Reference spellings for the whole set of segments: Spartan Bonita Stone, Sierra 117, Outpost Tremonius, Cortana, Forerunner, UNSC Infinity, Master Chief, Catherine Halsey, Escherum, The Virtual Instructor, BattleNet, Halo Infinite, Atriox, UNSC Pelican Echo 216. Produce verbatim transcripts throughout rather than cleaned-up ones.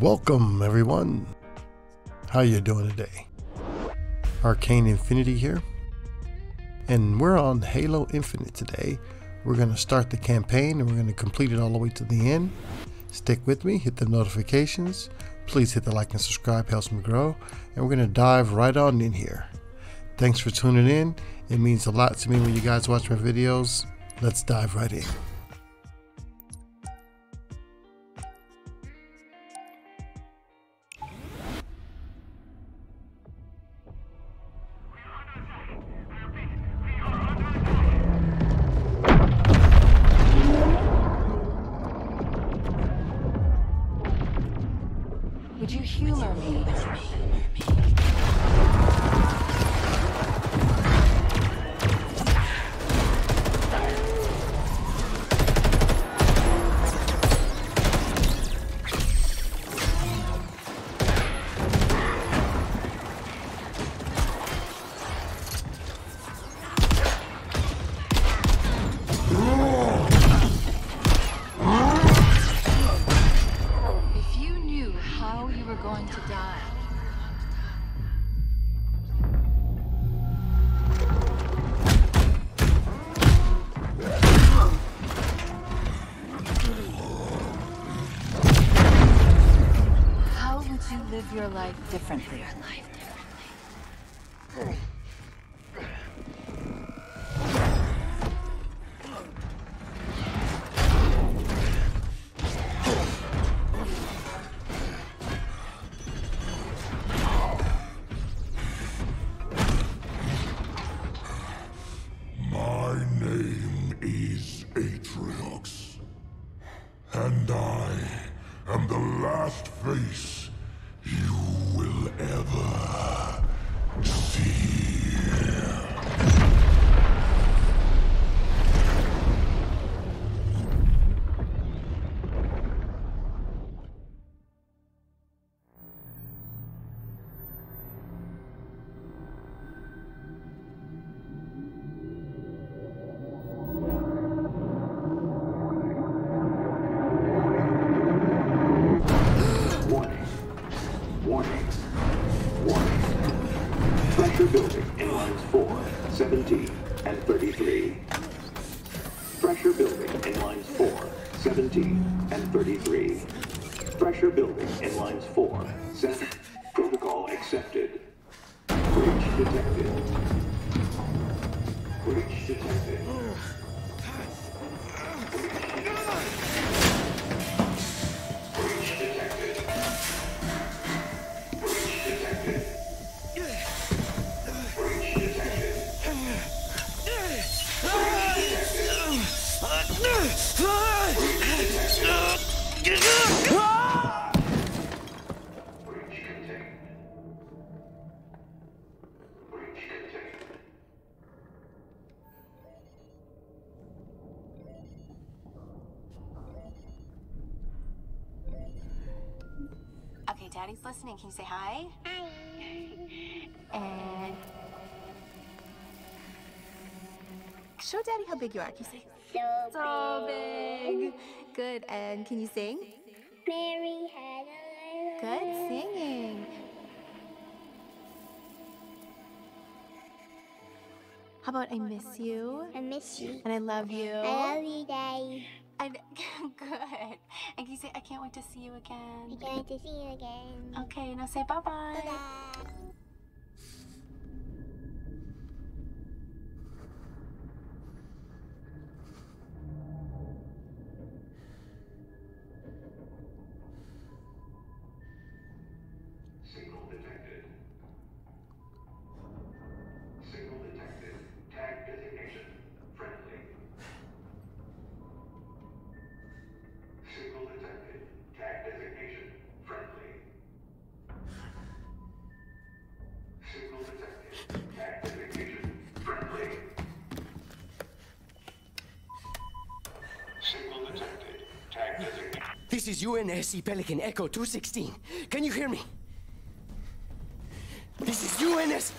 Welcome everyone. How you doing today? Arcane Infinity here, and we're on Halo Infinite today. We're going to start the campaign and we're going to complete it all the way to the end. Stick with me, hit the notifications, please hit the like and subscribe, helps me grow, and we're going to dive right on in here. Thanks for tuning in. It means a lot to me when you guys watch my videos. Let's dive right in. Would you humor me? Live your life differently. Live your life differently. Oh. My name is Atriox, and I am the last face you will ever see. Building in lines four, seventeen, and thirty-three. Pressure building in lines four, seventeen, and thirty-three. Pressure building in lines four, seven. Protocol accepted. Breach detected. Breach detected. Okay, Daddy's listening. Can you say hi? Hi. And show Daddy how big you are. Can you say so, so big. big? Good. And can you sing? Mary had a good singing. How about I miss you? I miss you. And I love you. I love you, Daddy. I, good. And can you say, I can't wait to see you again? I can't wait to see you again. Okay, now say bye bye. Bye bye. This is U N S C Pelican Echo two sixteen. Can you hear me? This is U N S C...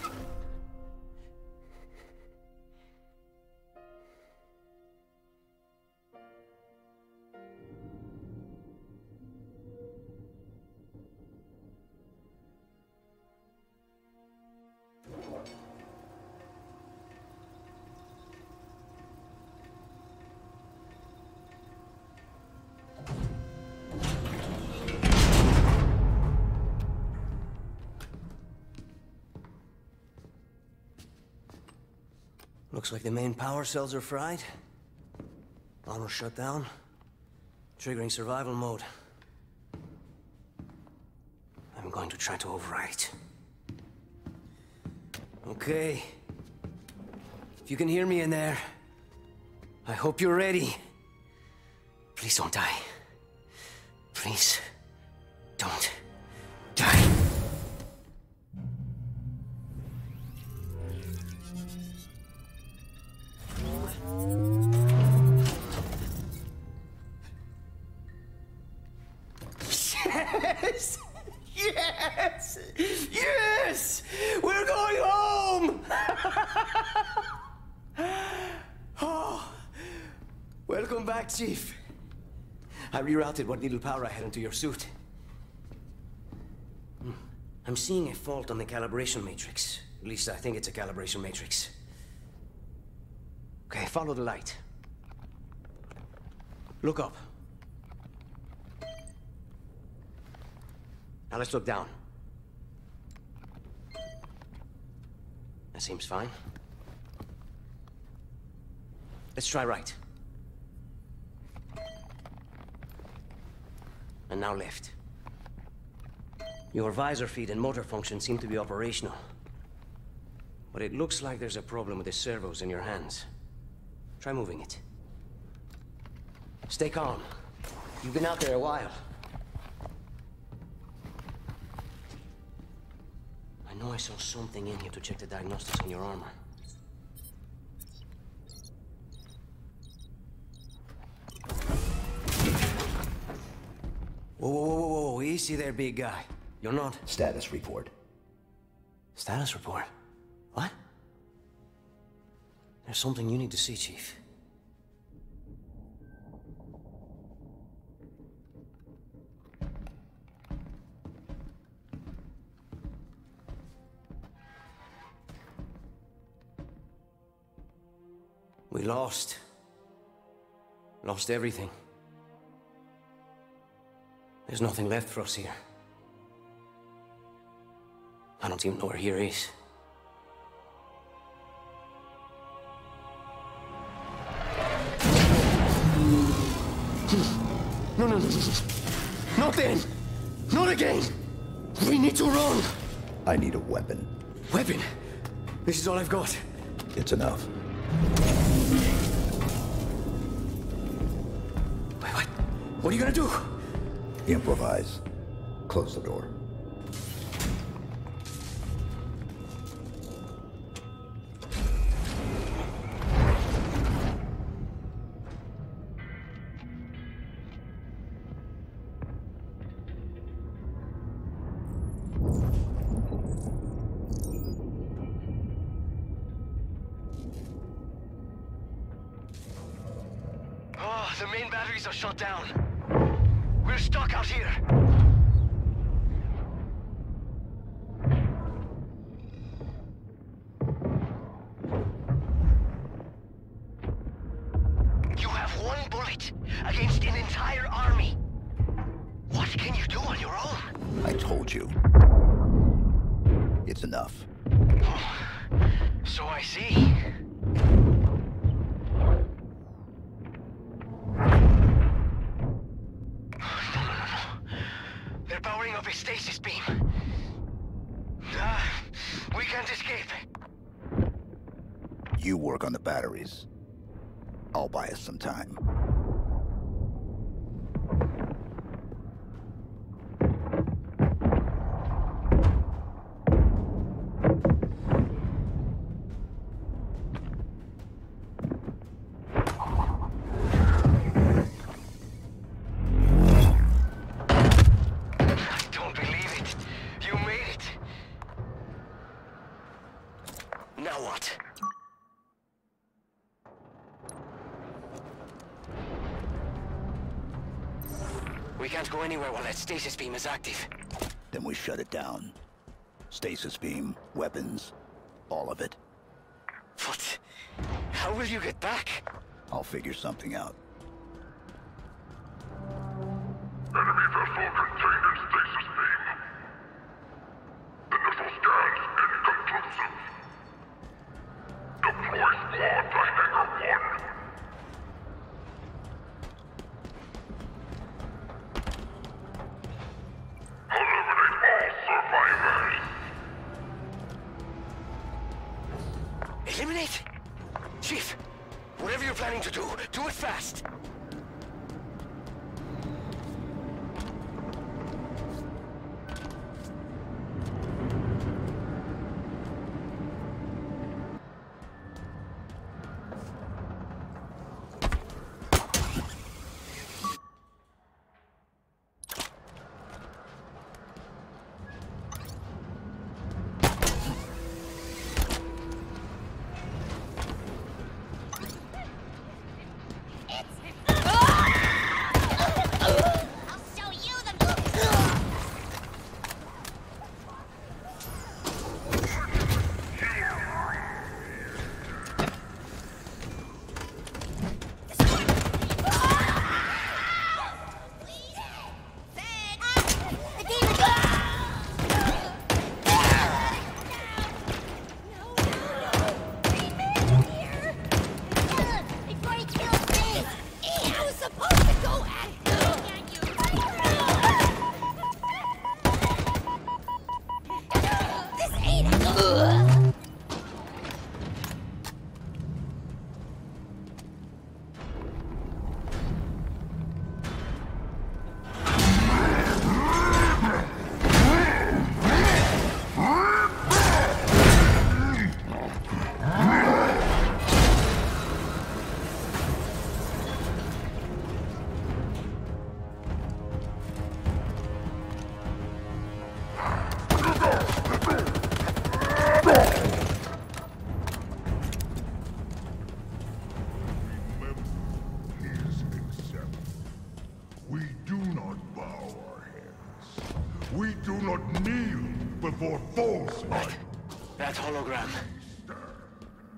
Looks like the main power cells are fried. Auto shut down. Triggering survival mode. I'm going to try to overwrite. Okay. If you can hear me in there, I hope you're ready. Please don't die. Please don't die. Yes! Yes! Yes! We're going home! Oh. Welcome back, Chief. I rerouted what little power I had into your suit. I'm seeing a fault on the calibration matrix. At least I think it's a calibration matrix. Okay, follow the light. Look up. Now let's look down. That seems fine. Let's try right. And now left. Your visor feed and motor function seem to be operational. But it looks like there's a problem with the servos in your hands. Try moving it. Stay calm. You've been out there a while. I know I saw something in here to check the diagnostics on your armor. Whoa, whoa, whoa, whoa, whoa, easy there, big guy. You're not... Status report. Status report? What? There's something you need to see, Chief. We lost. Lost everything. There's nothing left for us here. I don't even know where here is. No, no, no, not then! Not again! We need to run! I need a weapon. Weapon? This is all I've got. It's enough. Wait, what? What are you gonna do? Improvise. Close the door. Oh, the main batteries are shut down. We're stuck out here! You have one bullet against an entire army! What can you do on your own? I told you. It's enough. So I see. Stasis beam. Uh, we can't escape. You work on the batteries. I'll buy us some time. We can't go anywhere while that stasis beam is active. Then we shut it down. Stasis beam, weapons, all of it. But how will you get back? I'll figure something out. Enemy vessel contained in stasis beam. Initial scans inconclusive. Deploy squad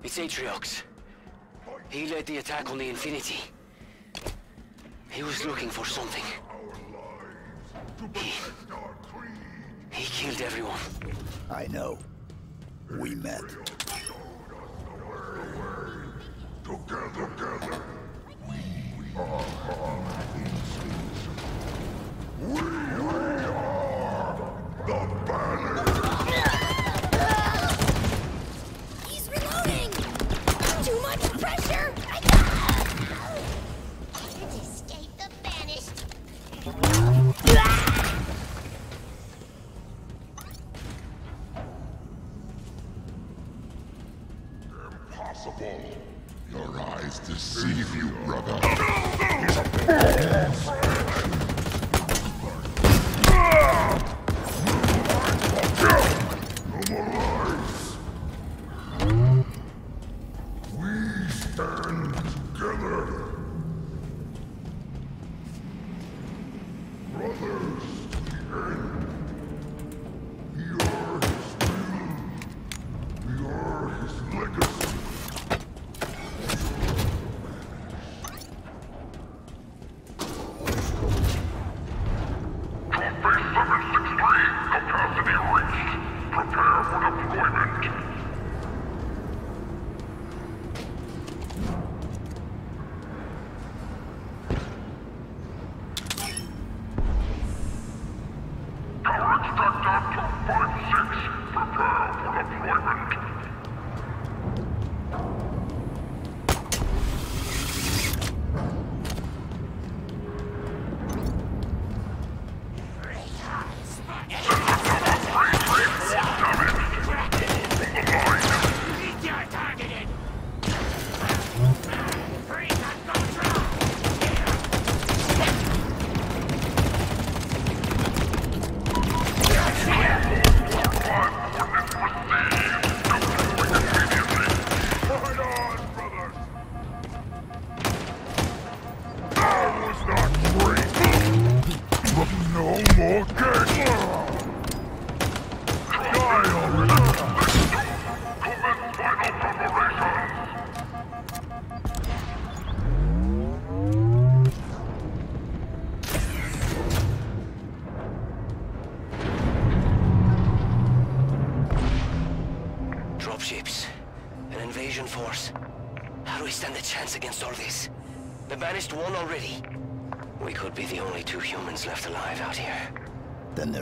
It's Atriox. He led the attack on the Infinity. He was looking for something. He... He killed everyone. I know. We met. Together, we are invincible. We are the Banner. Your eyes deceive you, brother. He's a fool.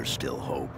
Still hope.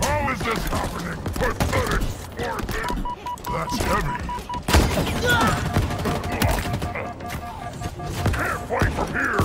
How is this happening? Pathetic Spartan! That's heavy. Can't fight from here!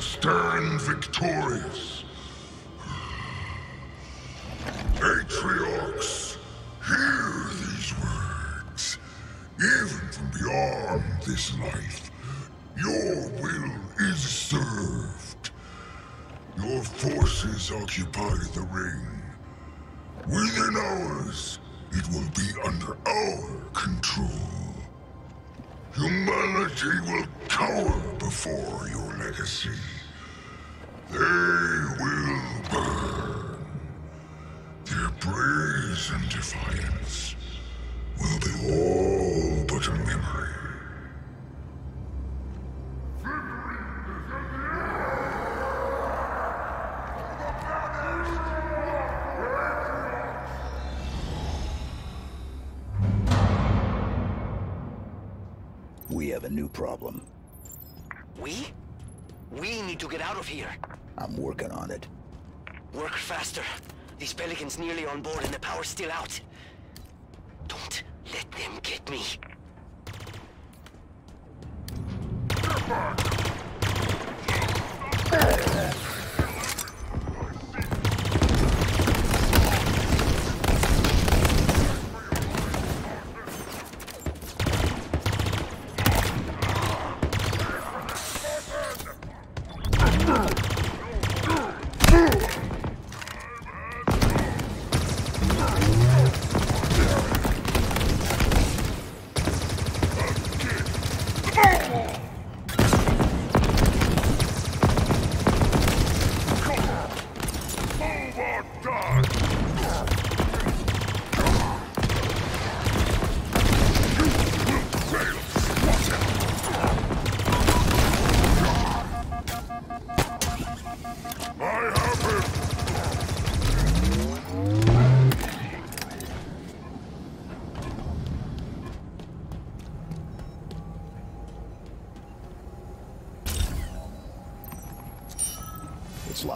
Stern victorious. Atriox, hear these words. Even from beyond this life, your will is served. Your forces occupy the ring. Within hours, it will be under our control. Humanity will cower before your legacy. They will burn. Their brazen defiance will be all but a memory. We have a new problem. We? We need to get out of here. I'm working on it. Work faster. These Pelicans nearly on board and the power's still out. Don't let them get me.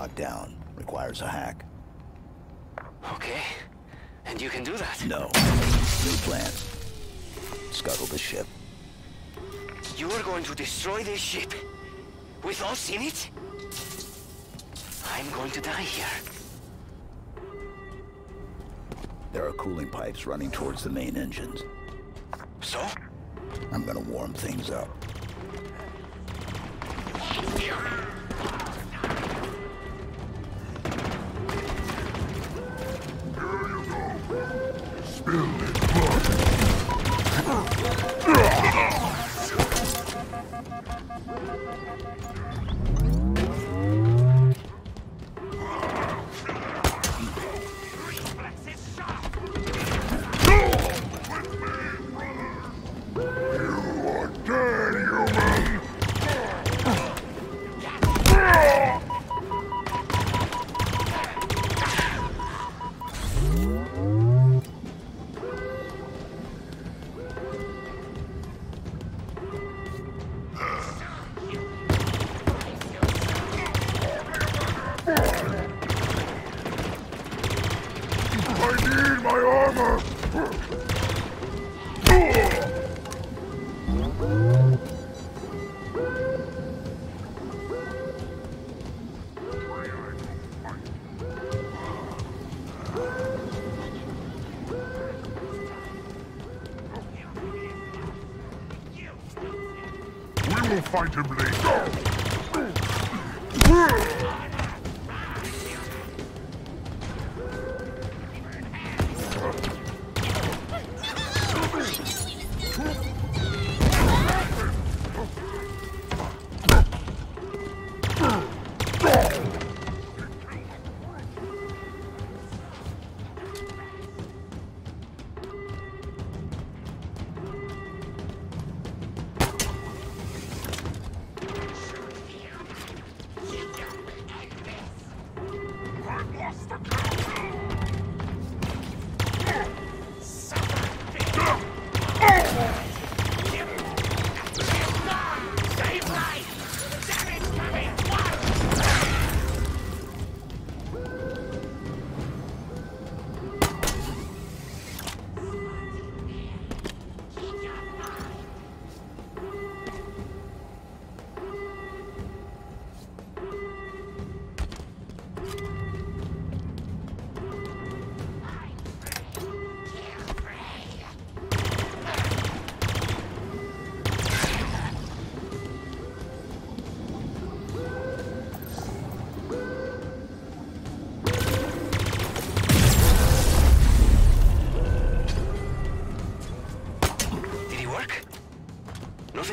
locked down. Requires a hack. Okay. And you can do that? No. New plans. Scuttle the ship. You're going to destroy this ship? With us in it? I'm going to die here. There are cooling pipes running towards the main engines. So? I'm gonna warm things up. Fight him later.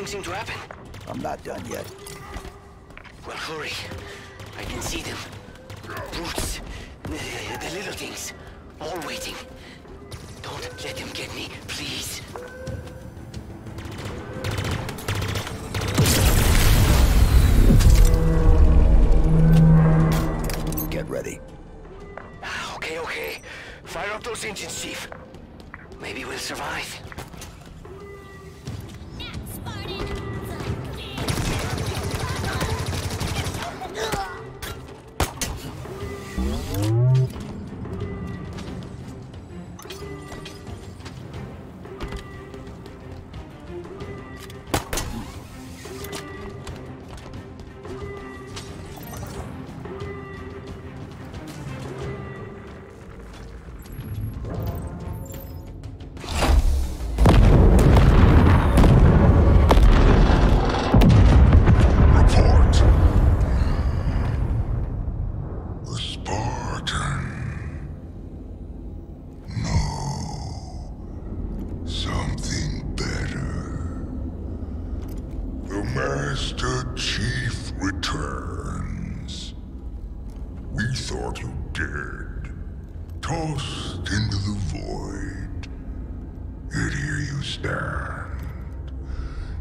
Seem to happen. I'm not done yet. Well, hurry. I can see them. Brutes. The, the, the little things. All waiting. Don't let them get me, please. Get ready. Okay, okay. Fire up those engines, Chief. Maybe we'll survive. Master Chief returns. We thought you dead, tossed into the void. Yet here you stand.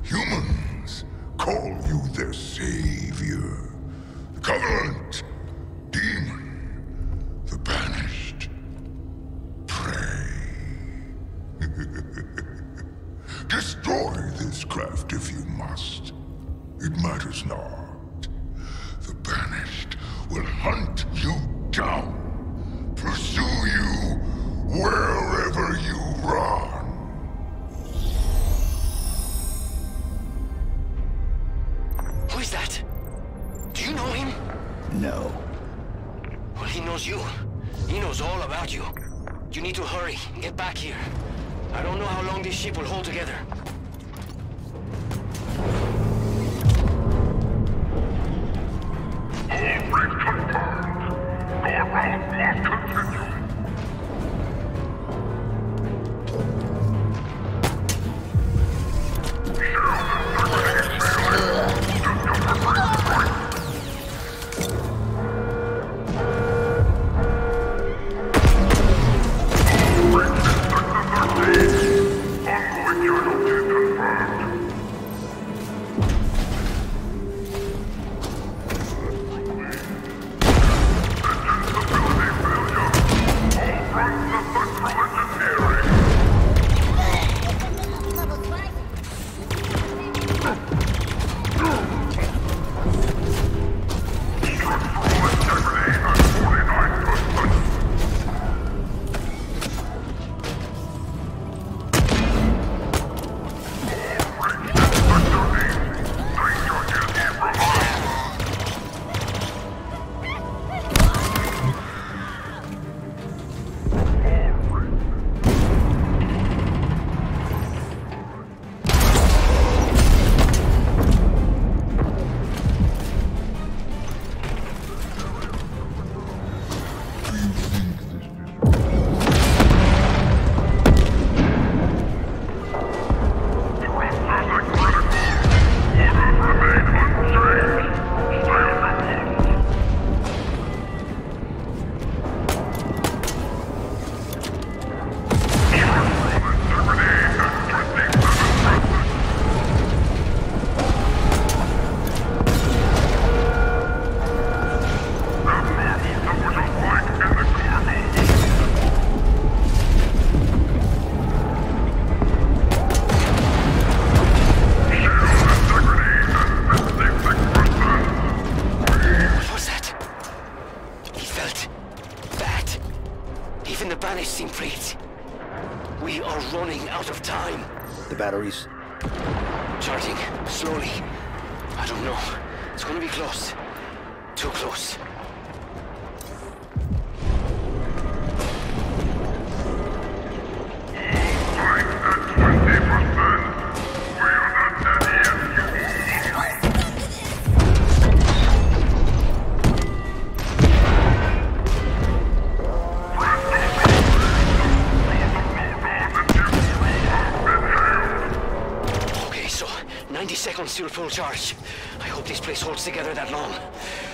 Humans call you their savior. The Covenant, demon, the banished. Pray. Destroy this craft if you must. It matters not. The banished will hunt you down, pursue you wherever you run. Who is that? Do you know him? No. Well, he knows you. He knows all about you. You need to hurry and get back here. I don't know how long this ship will hold together. Still full charge. I hope this place holds together that long.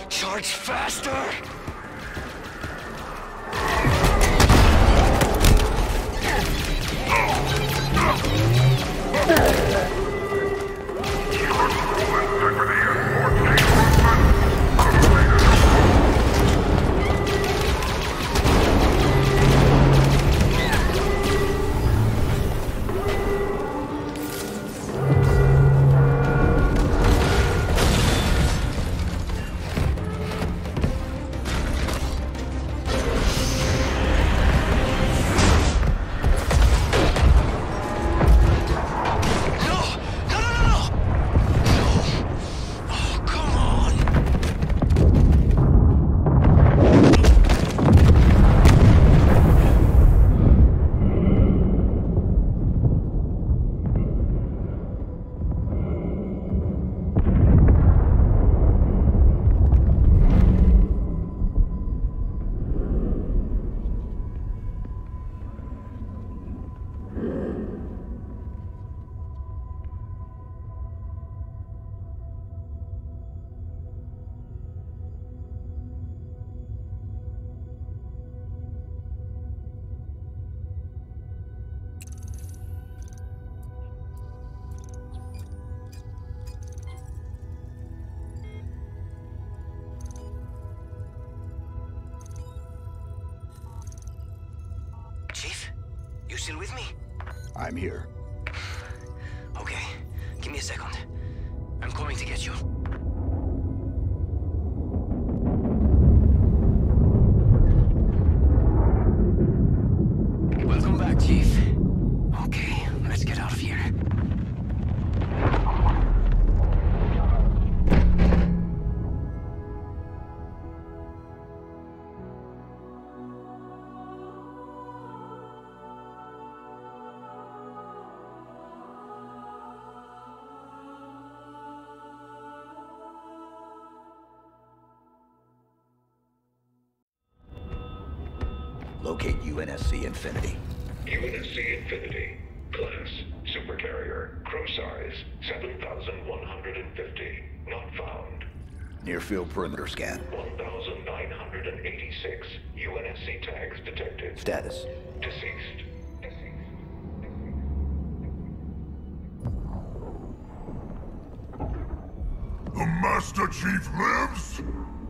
Charge faster! Still with me? I'm here. Okay, give me a second. I'm coming to get you. Chief. Okay, let's get out of here. Locate U N S C Infinity. U N S C Infinity. Class, supercarrier, gross size, seven thousand one hundred fifty. Not found. Near field perimeter scan. one thousand nine hundred eighty-six. U N S C tags detected. Status. Deceased. The Master Chief lives?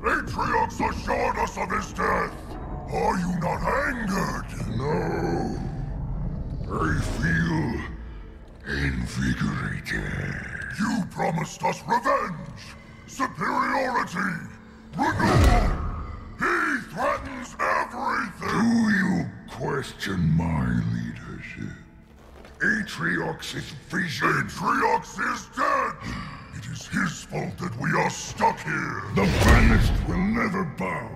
Atriox assured us of his death. Are you not angered? No. I feel invigorated. You promised us revenge, superiority, renewal. He threatens everything. Do you question my leadership? Atriox is vision. Atriox is dead. It is his fault that we are stuck here. The banished will never bow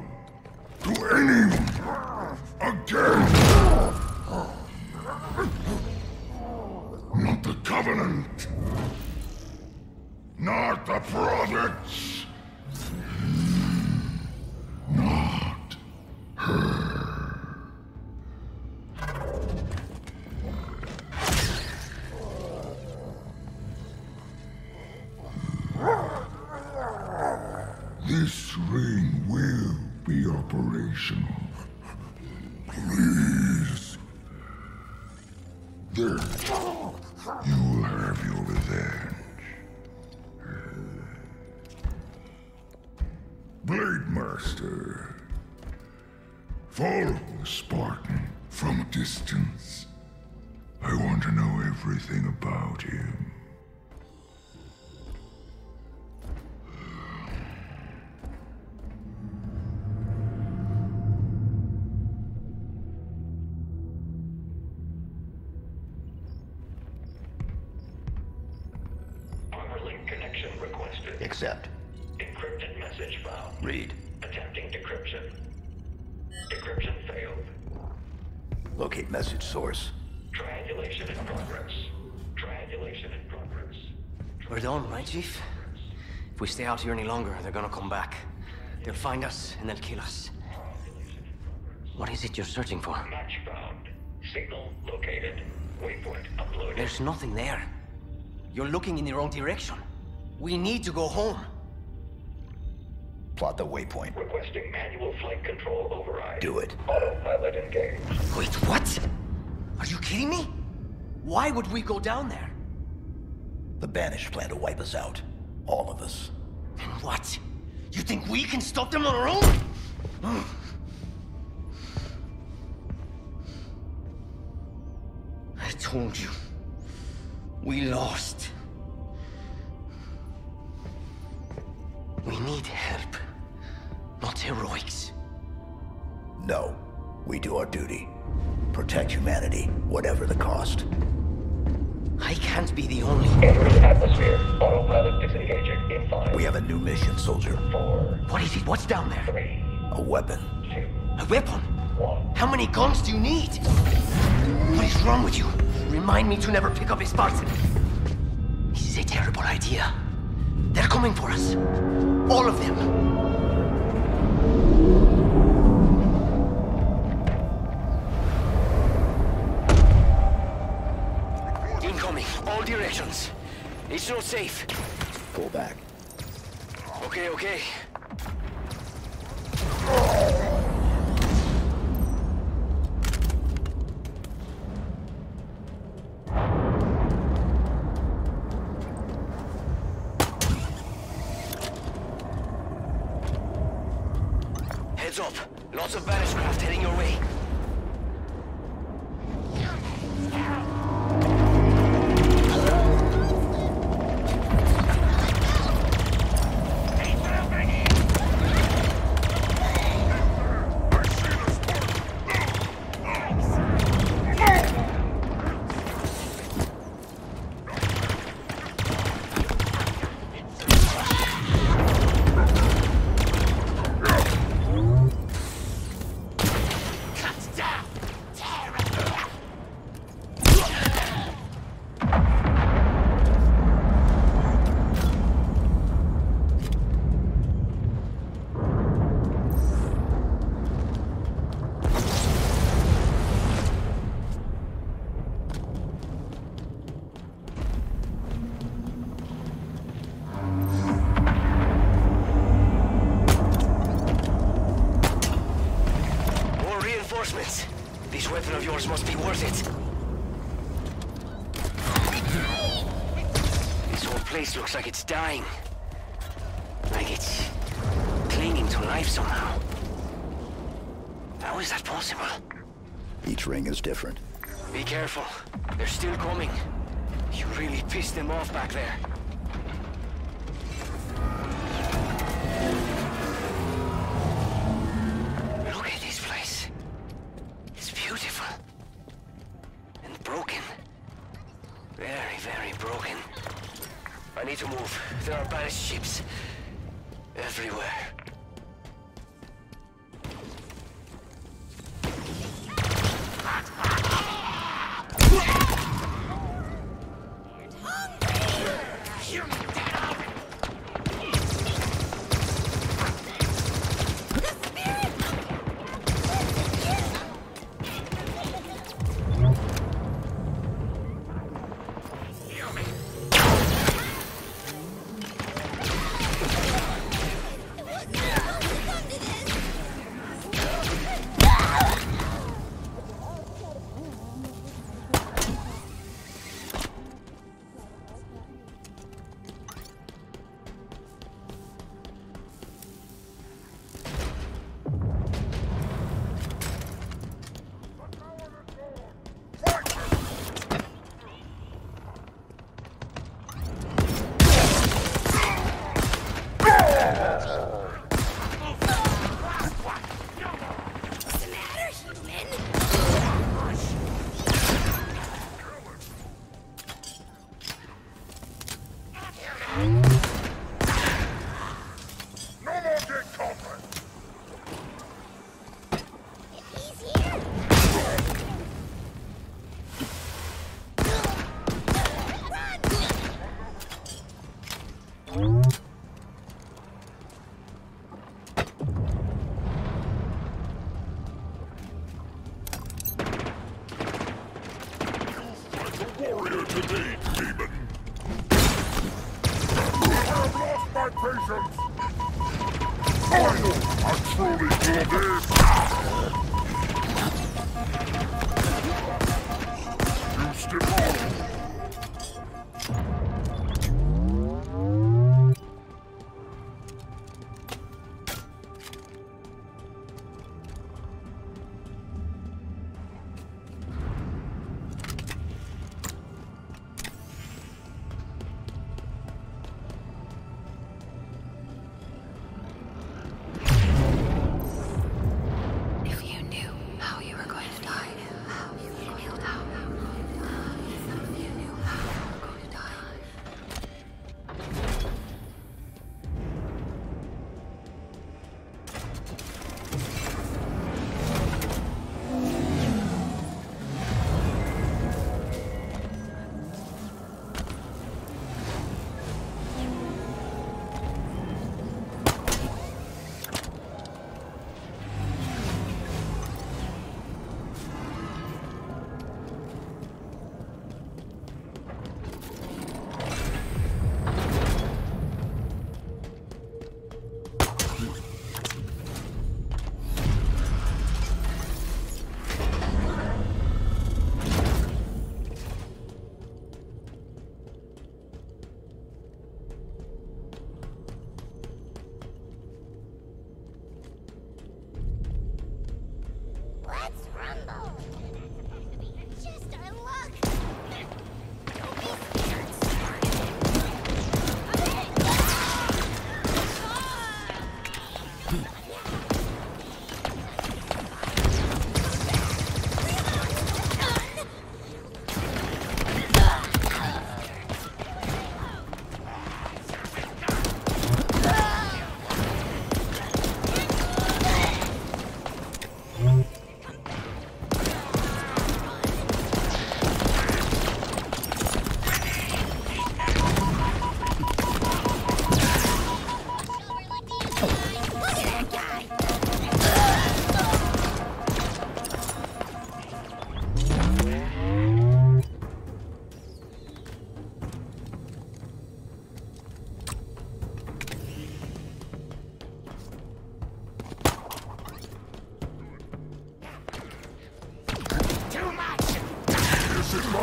to anyone again! Not the Covenant! Not the Prophets! Not her! This ring will be operational. Please. There. You will have your revenge. Blade Master. Follow the Spartan from a distance. I want to know everything about him. Accept. Encrypted message found. Read. Attempting decryption. Decryption failed. Locate message source. Triangulation in progress. Triangulation in progress. We're done, right, Chief? If we stay out here any longer, they're gonna come back. They'll find us and they'll kill us. What is it you're searching for? Match found. Signal located. Waypoint uploaded. There's nothing there. You're looking in the wrong direction. We need to go home. Plot the waypoint. Requesting manual flight control override. Do it. Autopilot engaged. Wait, what? Are you kidding me? Why would we go down there? The Banished plan to wipe us out. All of us. Then what? You think we can stop them on our own? I told you. We lost. We need help, not heroics. No, we do our duty. Protect humanity, whatever the cost. I can't be the only... Entering atmosphere. Autopilot disengaging in five. We have a new mission, soldier. Four. What is it? What's down there? Three. A weapon. Two. A weapon? One. How many guns do you need? What is wrong with you? Remind me to never pick up a Spartan. This is a terrible idea. They're coming for us. All of them. Incoming, all directions. It's not safe. Pull back. Okay, okay. Up. Lots of banished craft heading your way. must be worth it. This whole place looks like it's dying. Like it's clinging to life somehow. How is that possible? Each ring is different. Be careful. They're still coming. You really pissed them off back there. Look at this place. It's beautiful. And broken. Very, very broken. I need to move. There are banished ships. Everywhere.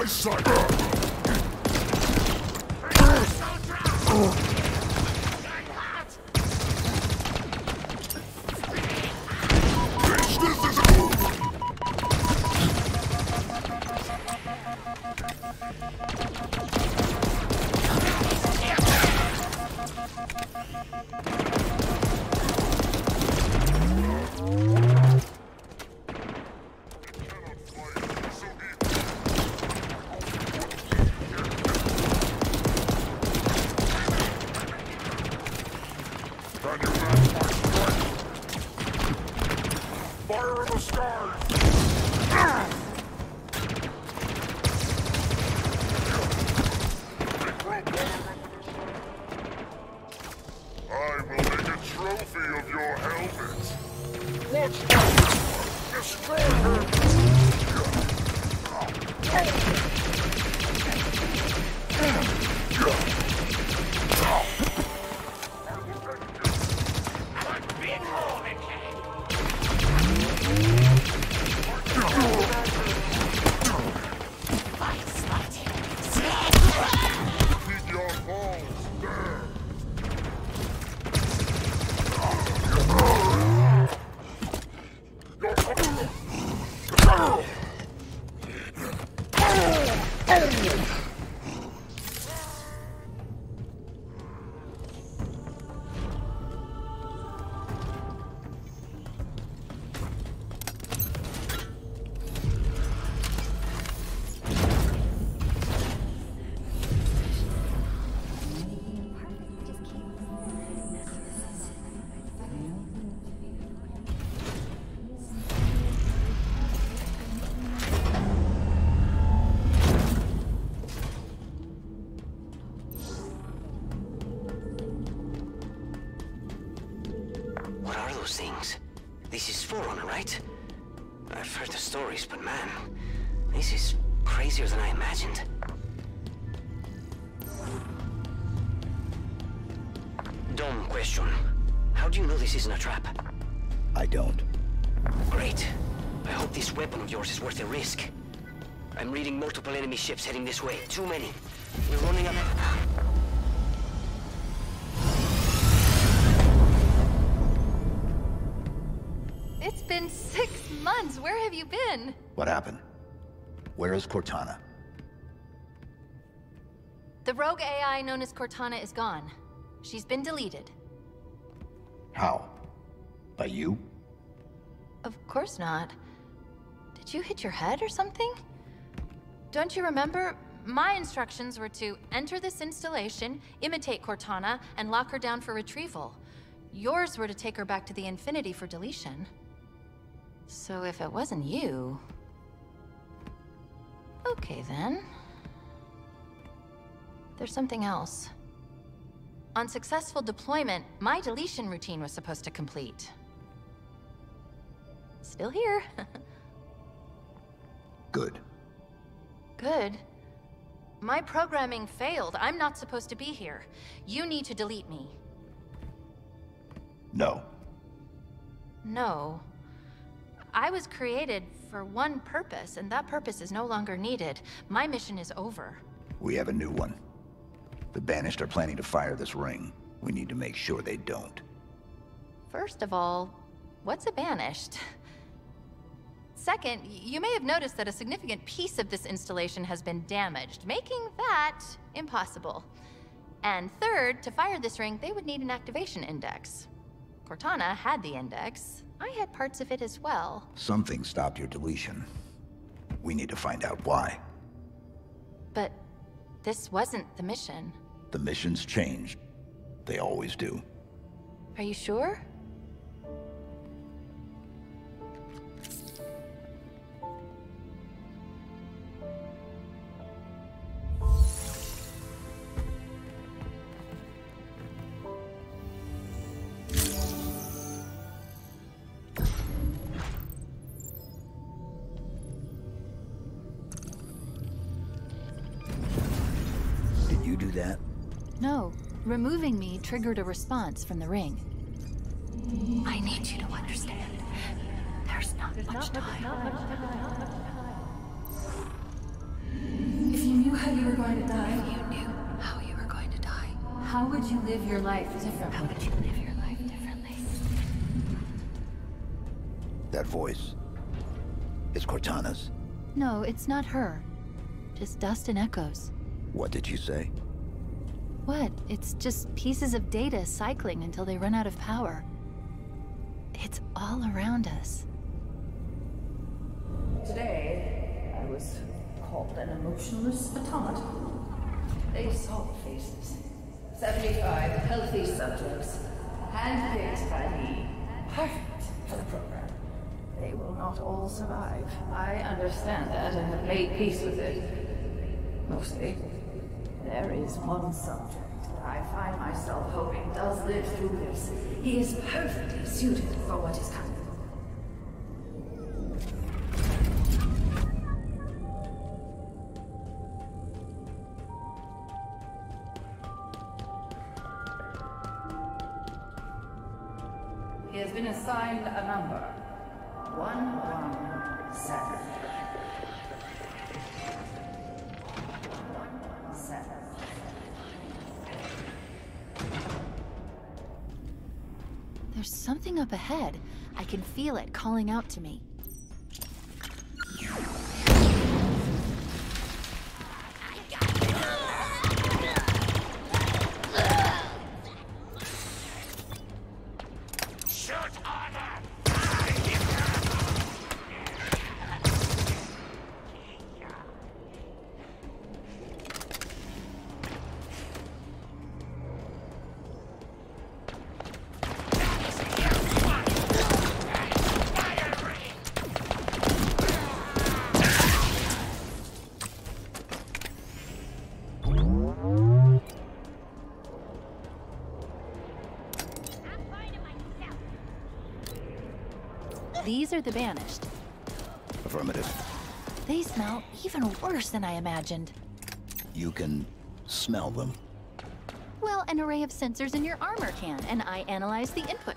my sight! This is Ships heading this way. Too many. We're running up. It's been six months. Where have you been? What happened? Where is Cortana? The rogue A I known as Cortana is gone. She's been deleted. How? By you? Of course not. Did you hit your head or something? Don't you remember? My instructions were to enter this installation, imitate Cortana, and lock her down for retrieval. Yours were to take her back to the Infinity for deletion. So if it wasn't you... Okay then. There's something else. On successful deployment, my deletion routine was supposed to complete. Still here. Good. Good. My programming failed. I'm not supposed to be here. You need to delete me. No. No. I was created for one purpose, and that purpose is no longer needed. My mission is over. We have a new one. The Banished are planning to fire this ring. We need to make sure they don't. First of all, what's a Banished? Second, you may have noticed that a significant piece of this installation has been damaged, making that impossible. And third, to fire this ring, they would need an activation index. Cortana had the index. I had parts of it as well. Something stopped your deletion. We need to find out why. But this wasn't the mission. The missions change. They always do. Are you sure? Removing me triggered a response from the ring. I need you to understand. There's not much time. would you live your life differently? How would you live your life differently? That voice. It's Cortana's. No, it's not her. Just dust and echoes. What did you say? What? It's just pieces of data cycling until they run out of power. It's all around us. Today, I was called an emotionless automaton. They saw faces. seventy-five healthy subjects, handpicked by me, perfect for the program. They will not all survive. I understand that and have made peace with it. Mostly. There is one subject that I find myself hoping does live through this. He is perfectly suited for what is coming. He has been assigned a number. one one seven. There's something up ahead. I can feel it calling out to me. These are the banished. Affirmative. They smell even worse than I imagined. You can smell them? Well, an array of sensors in your armor can, and I analyze the input.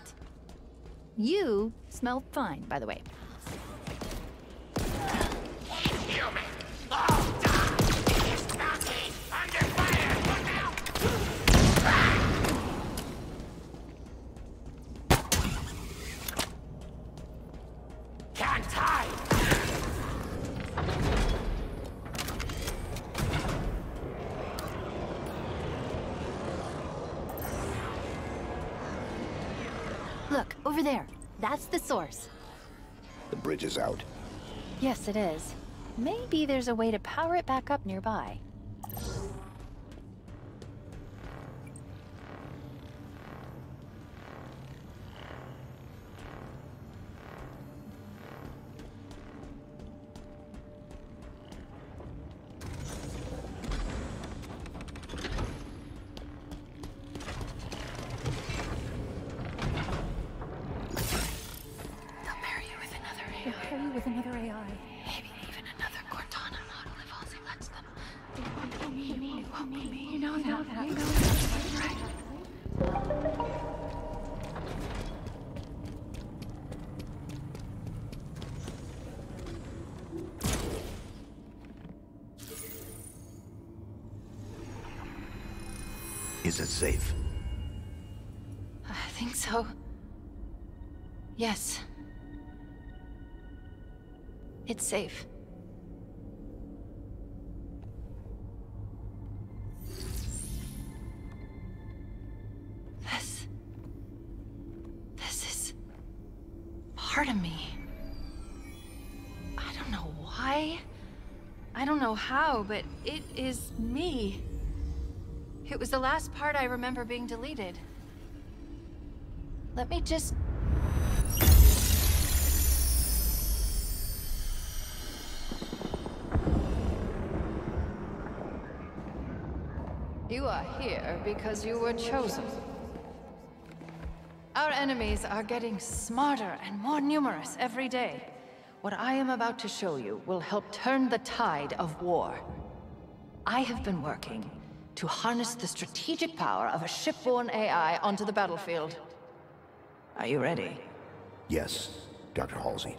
You smell fine, by the way. Look, over there. That's the source. The bridge is out. Yes, it is. Maybe there's a way to power it back up nearby. Is it safe? I think so. Yes. It's safe. This... This is... part of me. I don't know why. I don't know how, but it is me. It was the last part I remember being deleted. Let me just... You are here because you were chosen. Our enemies are getting smarter and more numerous every day. What I am about to show you will help turn the tide of war. I have been working to harness the strategic power of a shipborne A I onto the battlefield. Are you ready? Yes, Doctor Halsey.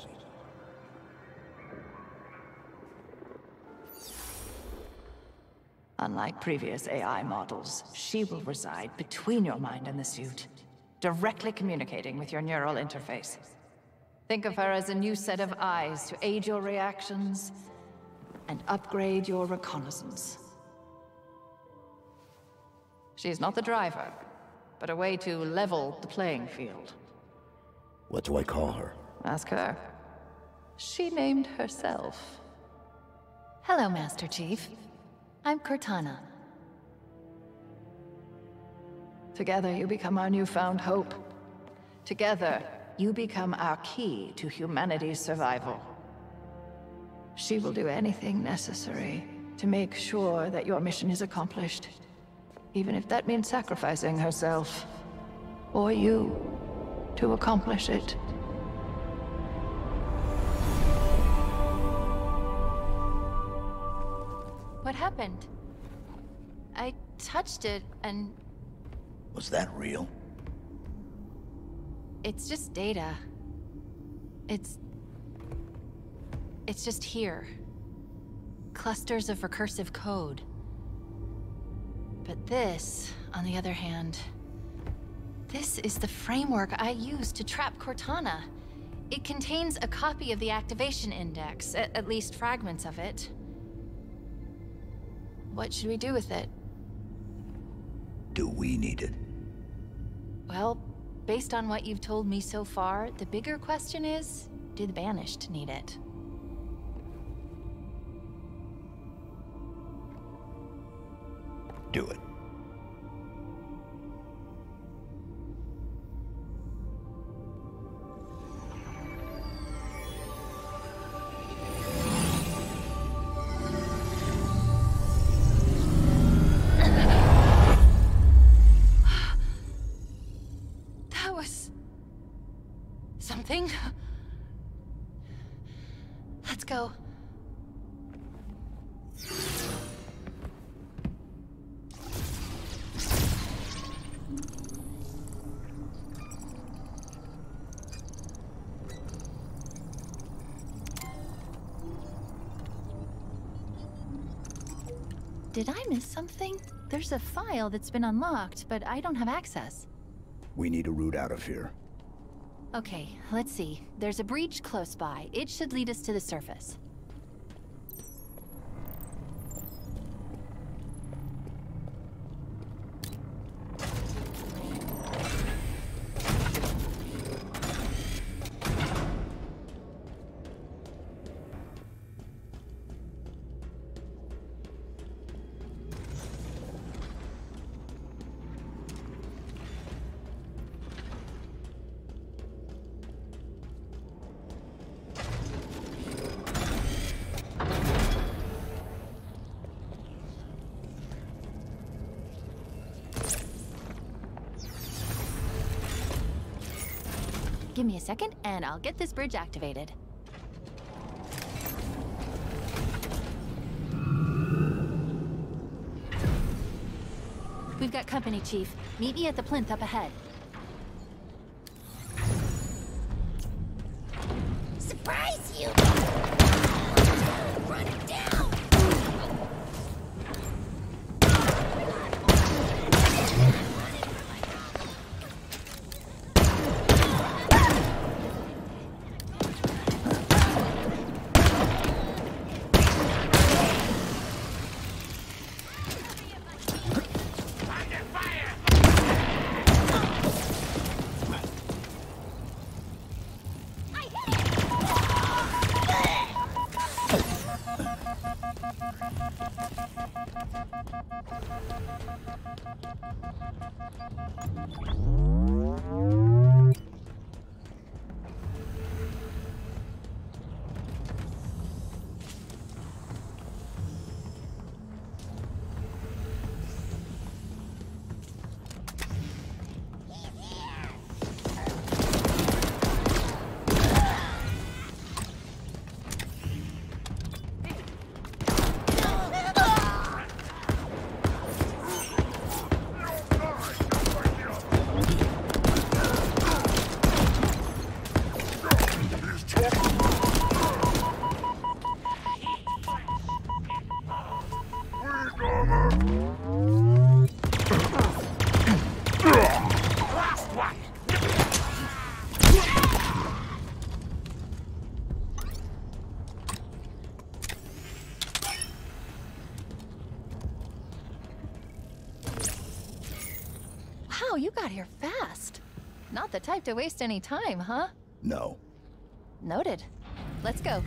Unlike previous A I models, she will reside between your mind and the suit, directly communicating with your neural interface. Think of her as a new set of eyes to aid your reactions and upgrade your reconnaissance. She's not the driver, but a way to level the playing field. What do I call her? Ask her. She named herself. Hello, Master Chief. I'm Cortana. Together you become our newfound hope. Together you become our key to humanity's survival. She will do anything necessary to make sure that your mission is accomplished, even if that means sacrificing herself, or you, to accomplish it. What happened? I touched it and... Was that real? It's just data. It's... It's just here. Clusters of recursive code. But this, on the other hand... This is the framework I used to trap Cortana. It contains a copy of the activation index, at, at least fragments of it. What should we do with it? Do we need it? Well... Based on what you've told me so far, the bigger question is, do the Banished need it? Do it. Let's go. Did I miss something? There's a file that's been unlocked, but I don't have access. We need a route out of here. Okay, let's see. There's a breach close by. It should lead us to the surface. Give me a second, and I'll get this bridge activated. We've got company, Chief. Meet me at the plinth up ahead. Surprise you! Run it down! Wow, you got here fast. Not the type to waste any time, huh? No. Noted. Let's go.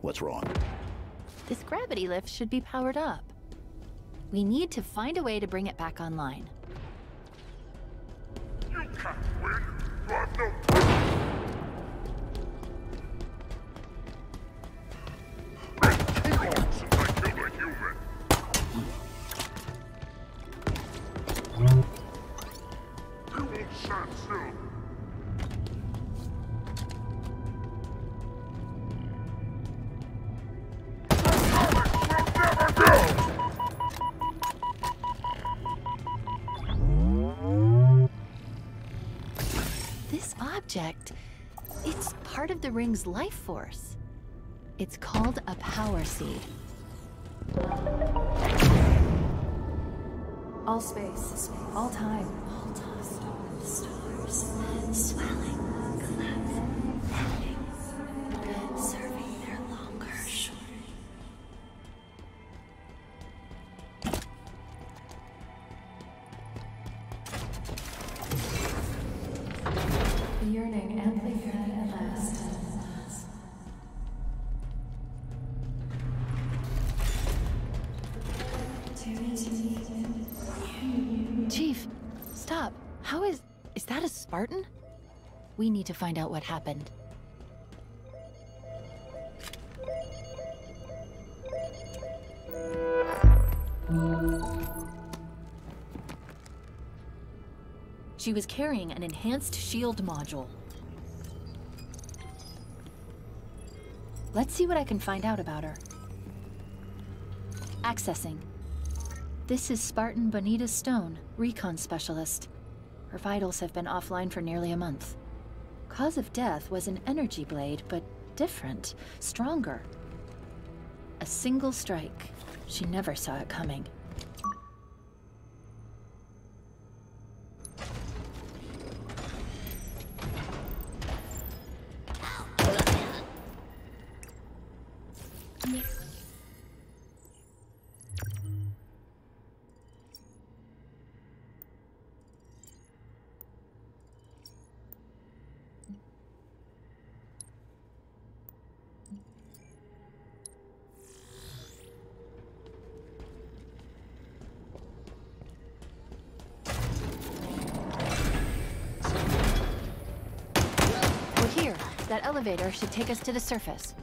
What's wrong? This gravity lift should be powered up. We need to find a way to bring it back online. You can't win. You have no... You won't stand still. It's part of the ring's life force. It's called a power seed. All space, all time, all time, stars, swelling, collapsing, bending, serving their longer, shorter. The yearning. Chief, stop. How is... is that a Spartan? We need to find out what happened. She was carrying an enhanced shield module. Let's see what I can find out about her. Accessing. This is Spartan Bonita Stone, Recon Specialist. Her vitals have been offline for nearly a month. Cause of death was an energy blade, but different, stronger. A single strike. She never saw it coming. elevator should take us to the surface.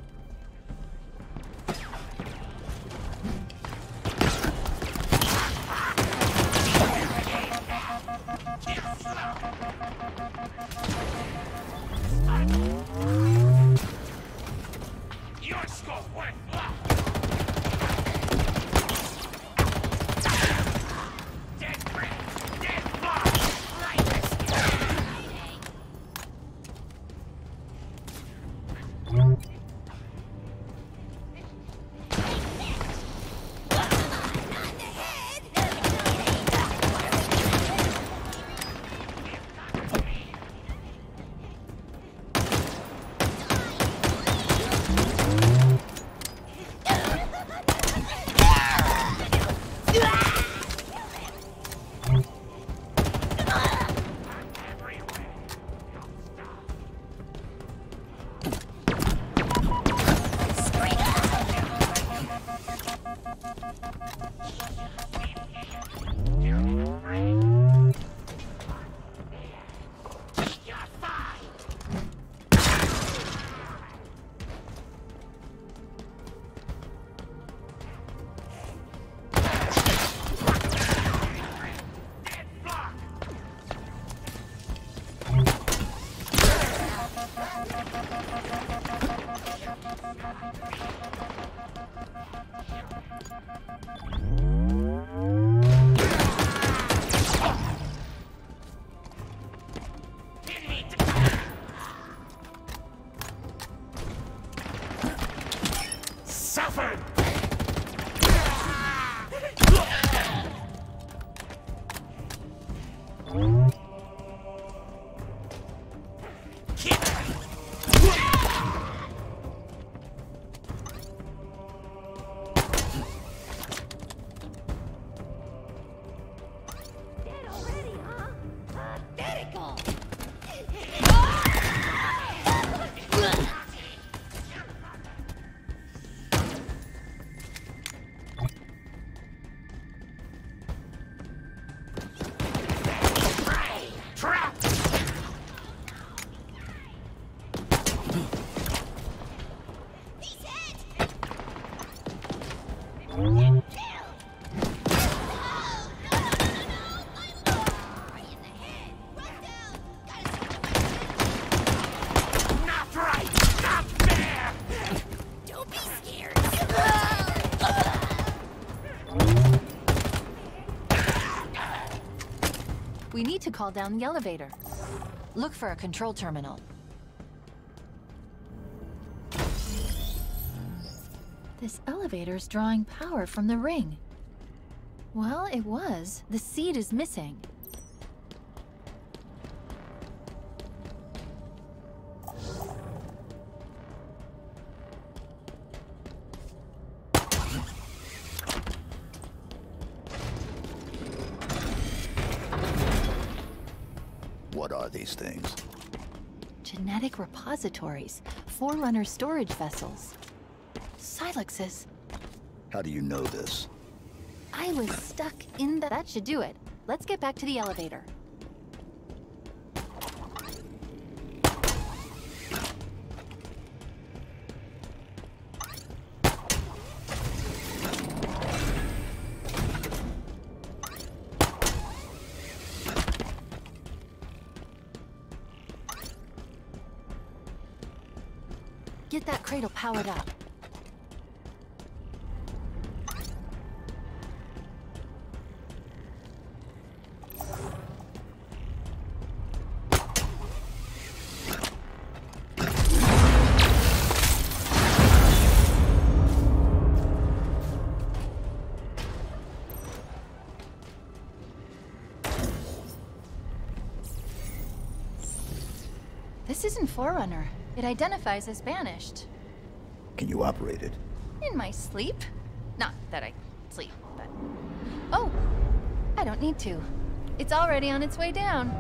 We need to call down the elevator. Look for a control terminal. This elevator's drawing power from the ring. Well, it was. The seed is missing. Things. Genetic repositories, Forerunner storage vessels, Silexes. How do you know this? I was stuck in the... That should do it. Let's get back to the elevator. Get that cradle powered up. This isn't Forerunner. It identifies as banished. Can you operate it? In my sleep. Not that I sleep, but... Oh! I don't need to. It's already on its way down.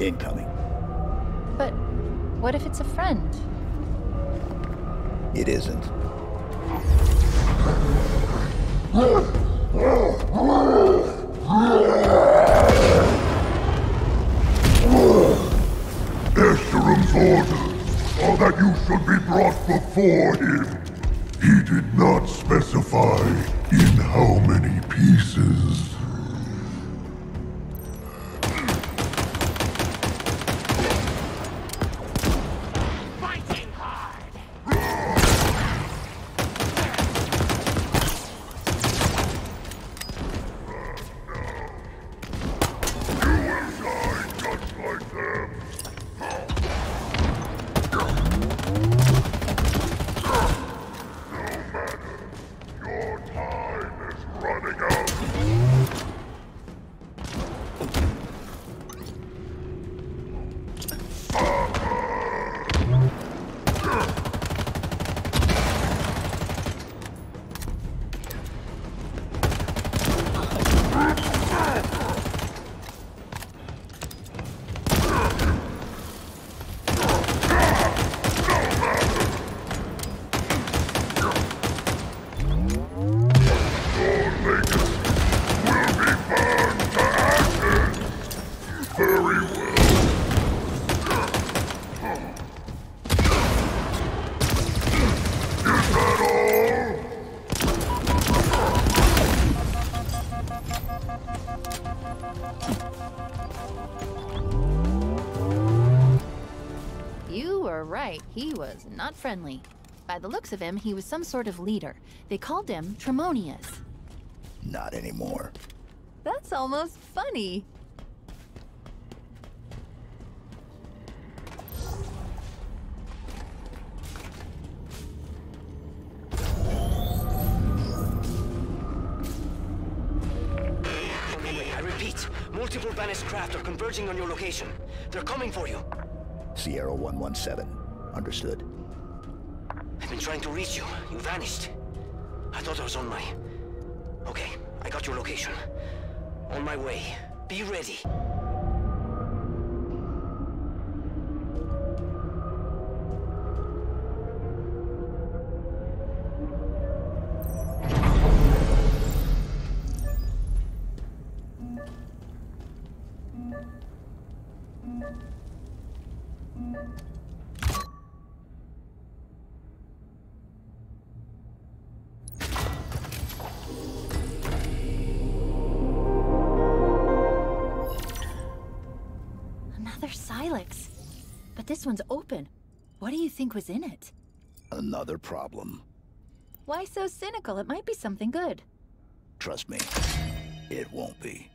Incoming. But what if it's a friend? It isn't. orders are that you should be brought before him. He did not specify in how many pieces. He was not friendly. By the looks of him, he was some sort of leader. They called him Tremonius. Not anymore. That's almost funny. I repeat, multiple Banis craft are converging on your location. They're coming for you. Sierra one one seven. Understood. I've been trying to reach you. You vanished. I thought I was on my... Okay, I got your location. On my way. Be ready. This one's open. What do you think was in it? Another problem. Why so cynical? It might be something good. Trust me, it won't be.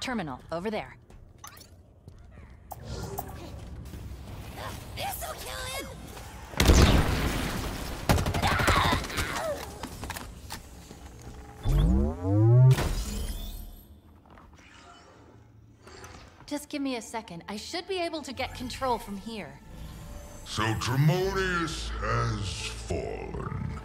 Terminal, over there. This'll kill him! Just give me a second. I should be able to get control from here. So Tremonius has fallen.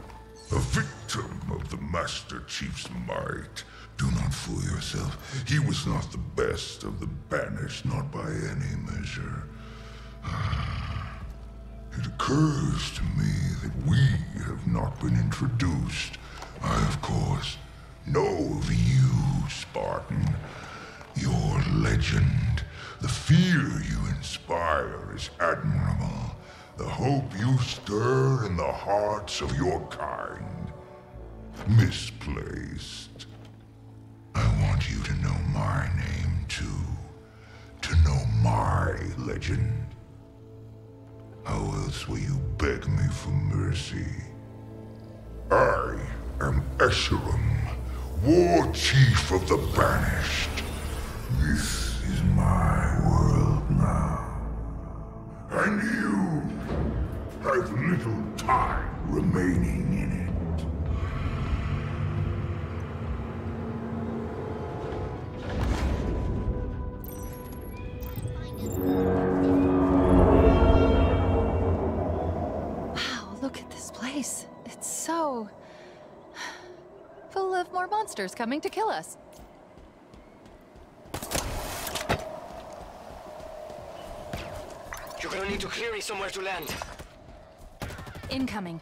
A victim of the Master Chief's might. Do not fool yourself. He was not the best of the banished, not by any measure. It occurs to me that we have not been introduced. I, of course, know of you, Spartan. Your legend. The fear you inspire is admirable. The hope you stir in the hearts of your kind. Misplaced. I want you to know my name too. To know my legend. How else will you beg me for mercy? I am Escherum, War Chief of the Banished. This is my world now. And you have little time remaining in it. Wow, look at this place. It's so full of more monsters coming to kill us. You're gonna need to clear me somewhere to land. Incoming.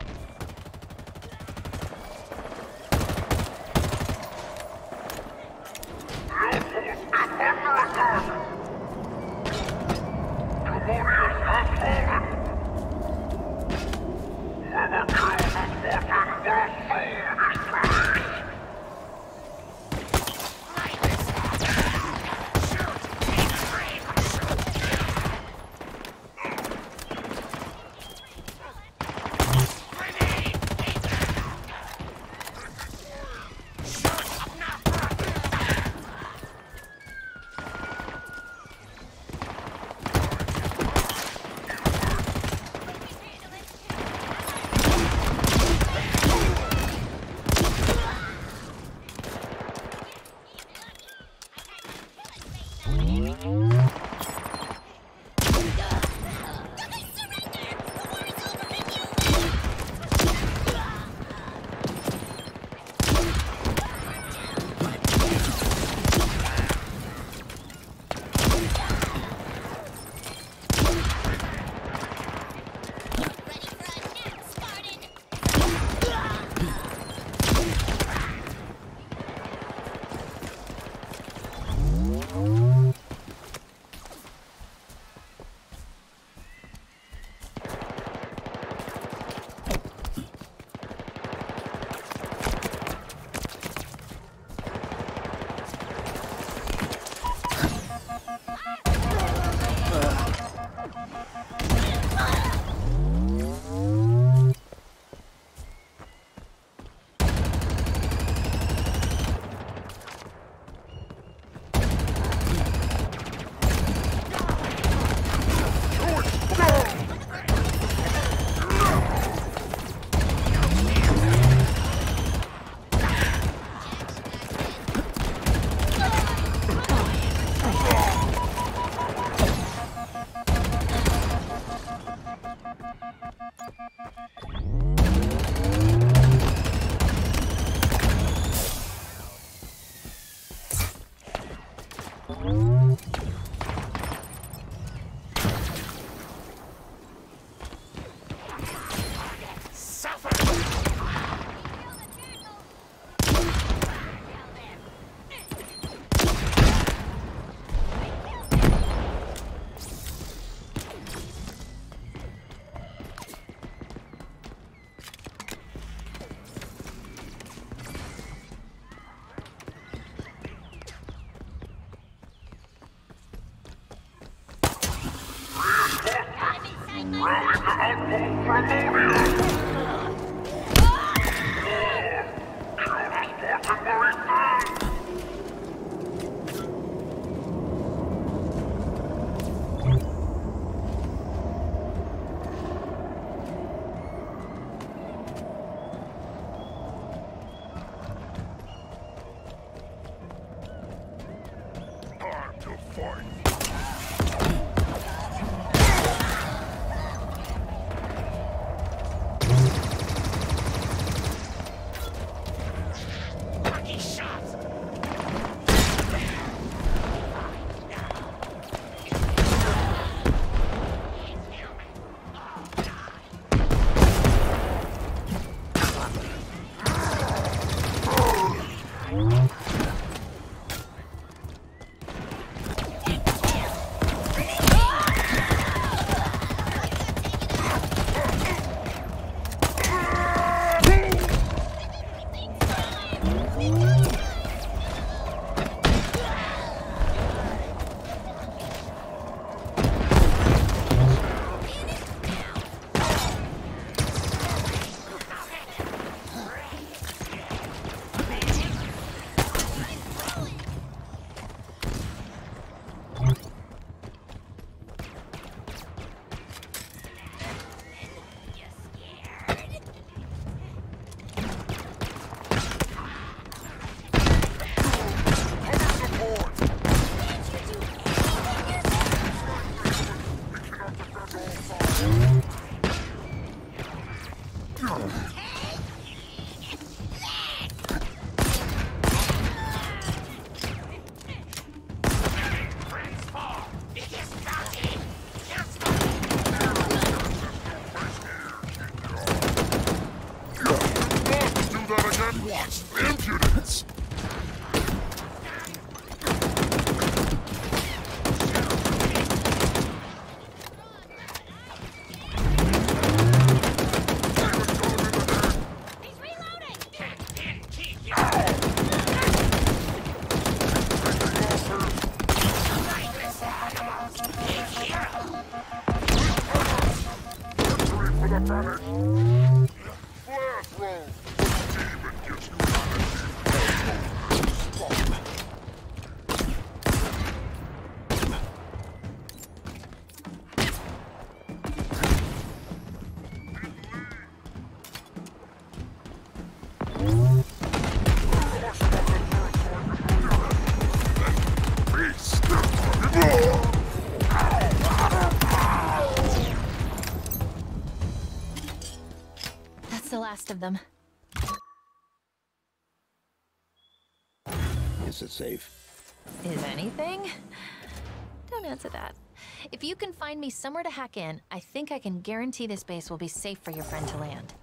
It's That's the last of them. Is it safe? Is anything? Don't answer that. If you can find me somewhere to hack in, I think I can guarantee this base will be safe for your friend to land.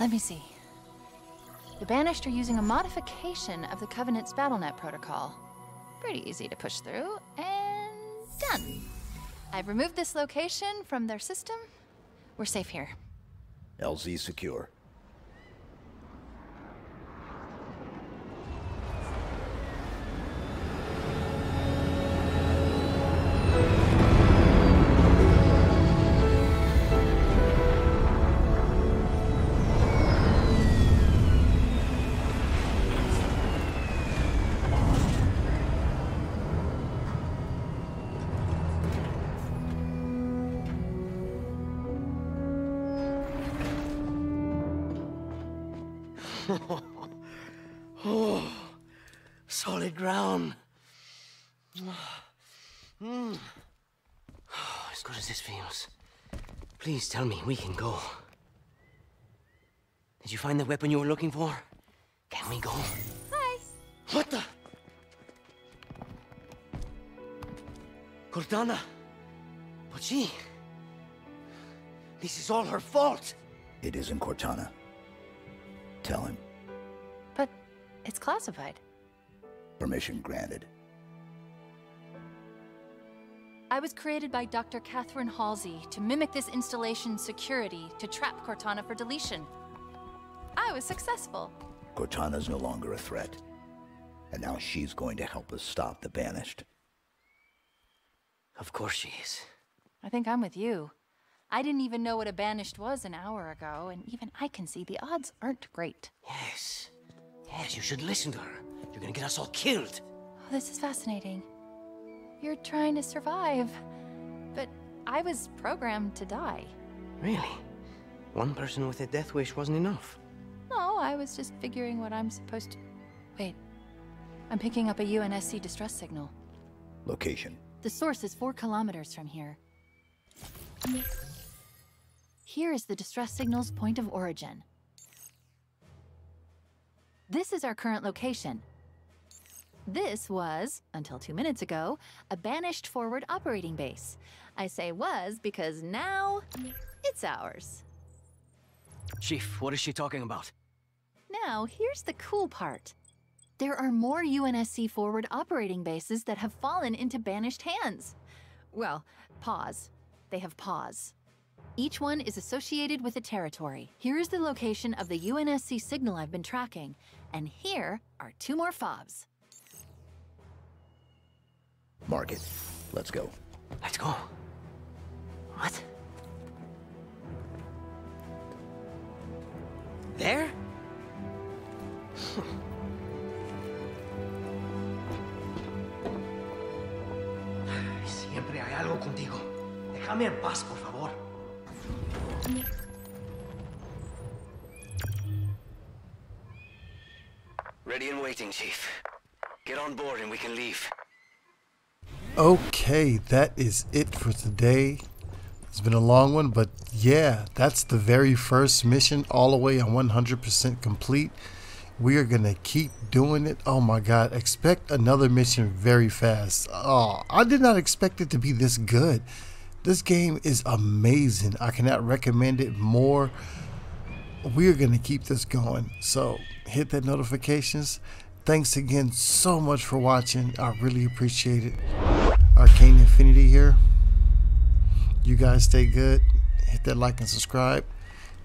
Let me see. The Banished are using a modification of the Covenant's BattleNet protocol. Pretty easy to push through, and done. I've removed this location from their system. We're safe here. L Z secure. Oh, solid ground. Mm. Oh, as good as this feels. Please tell me we can go. Did you find the weapon you were looking for? Can we go? Hi. What the? Cortana. But she... This is all her fault. It isn't Cortana. Tell him. But it's classified. Permission granted. I was created by Doctor Catherine Halsey to mimic this installation's security to trap Cortana for deletion. I was successful. Cortana's no longer a threat. And now she's going to help us stop the Banished. Of course she is. I think I'm with you. I didn't even know what a Banished was an hour ago, and even I can see the odds aren't great. Yes. Yes, you should listen to her. You're gonna get us all killed. Oh, this is fascinating. You're trying to survive. But I was programmed to die. Really? One person with a death wish wasn't enough. No, I was just figuring what I'm supposed to... Wait. I'm picking up a U N S C distress signal. Location. The source is four kilometers from here. Here is the distress signal's point of origin. This is our current location. This was, until two minutes ago, a Banished forward operating base. I say was because now it's ours. Chief, what is she talking about? Now, here's the cool part. There are more U N S C forward operating bases that have fallen into Banished hands. Well, pause. They have paws. Each one is associated with a territory. Here is the location of the U N S C signal I've been tracking, and here are two more fobs. Mark it. Let's go. Let's go. What? There? Siempre hay algo contigo. Déjame en paz, por favor. Ready and waiting, Chief. Get on board and we can leave. Okay, that is it for today. It's been a long one, but yeah, that's the very first mission all the way on one hundred percent complete. We are gonna keep doing it. Oh my god, expect another mission very fast. Oh, I did not expect it to be this good. This game is amazing. I cannot recommend it more. We are going to keep this going. So hit that notifications. Thanks again so much for watching. I really appreciate it. Arcane Infinity here. You guys stay good. Hit that like and subscribe.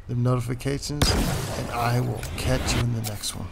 The notifications. And I will catch you in the next one.